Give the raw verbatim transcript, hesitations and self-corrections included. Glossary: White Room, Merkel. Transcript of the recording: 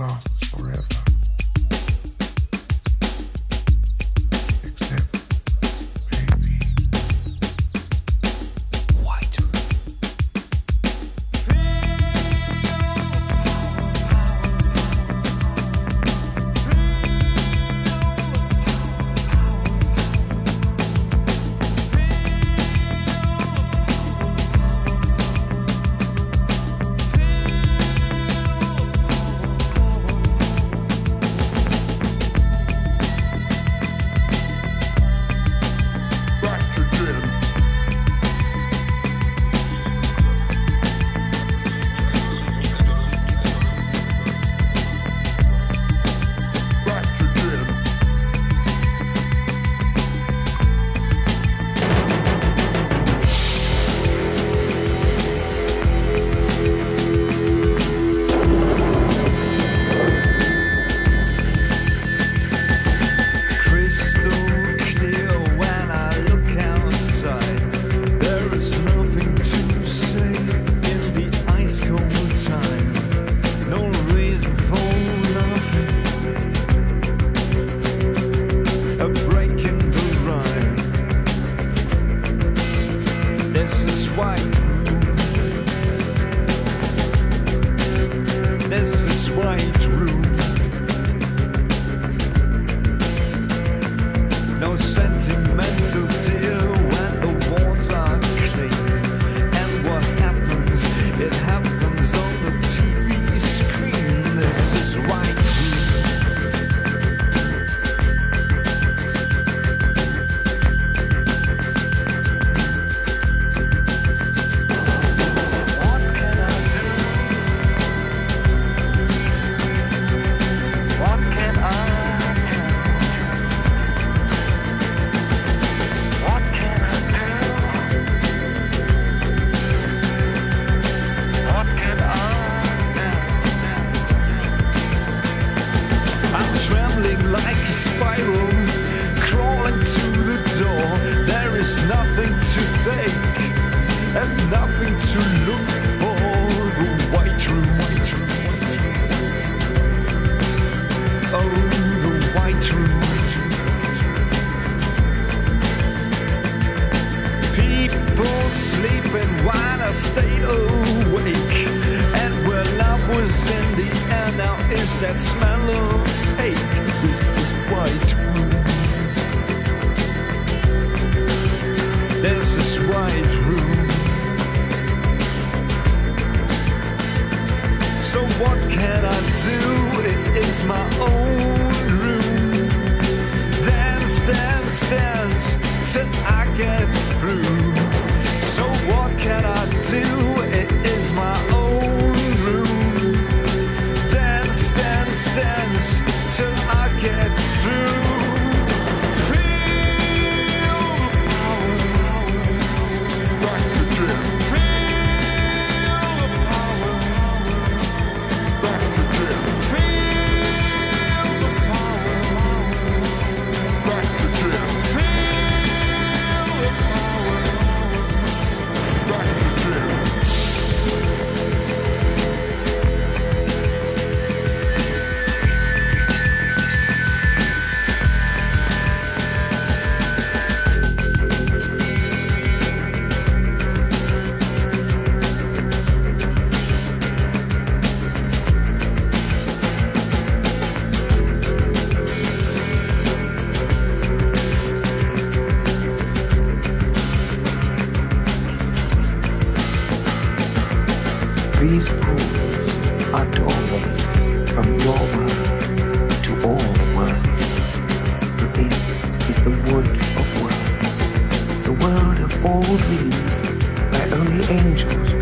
lasts forever. Except, maybe, White This is White Room. No sentimental tear when the walls are clean. And what happens? It happens on the T V screen. This is White Spiral, crawling to the door. There is nothing to fake and nothing to look for. The White Room, White Room, White Room. Oh, the White Room. People sleeping while I stayed awake. And where love was in the air, now is that smell of hate. This is White Room. This is White Room. So what can I do? It is my own room. Dance, dance, dance till I get through. So what can I do? It is my own room. Dance, dance, dance till I get through. These pools are doorways from your world to all worlds. This is the wood of worlds, the world of old leaves where only angels